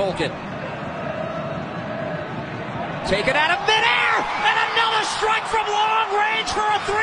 Tolkien. Taken out of midair, and another strike from long range for a three.